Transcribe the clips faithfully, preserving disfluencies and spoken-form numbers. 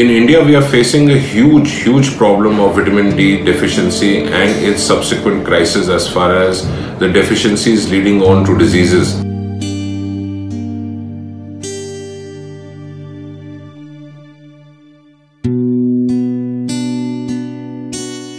In India, we are facing a huge, huge problem of vitamin D deficiency and its subsequent crisis as far as the deficiencies leading on to diseases.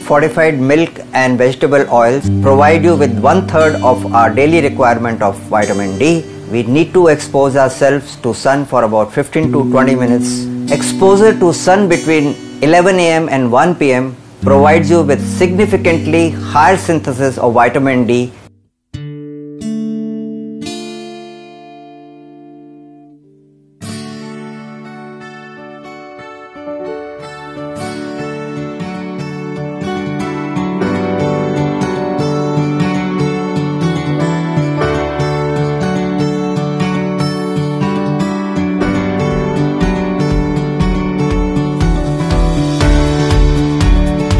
Fortified milk and vegetable oils provide you with one third of our daily requirement of vitamin D. We need to expose ourselves to sun for about fifteen to twenty minutes. Exposure to sun between eleven A M and one P M provides you with significantly higher synthesis of vitamin D.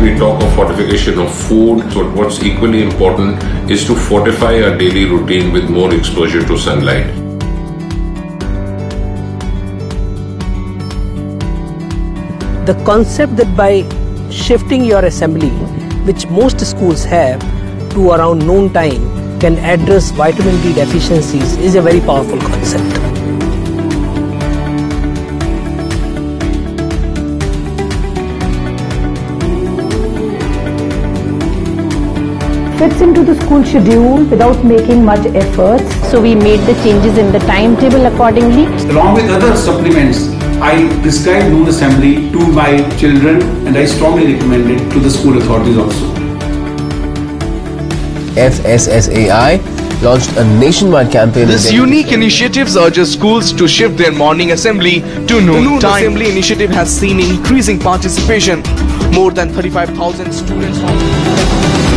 We talk of fortification of food, so what's equally important is to fortify our daily routine with more exposure to sunlight. The concept that by shifting your assembly, which most schools have, to around noon time can address vitamin D deficiencies is a very powerful concept. Fits into the school schedule without making much efforts. So we made the changes in the timetable accordingly. Along with other supplements, I prescribed noon assembly to my children and I strongly recommend it to the school authorities also. F S S A I launched a nationwide campaign. This unique initiative urges schools to shift their morning assembly to noon. The noon time. Assembly initiative has seen increasing participation. More than thirty-five thousand students.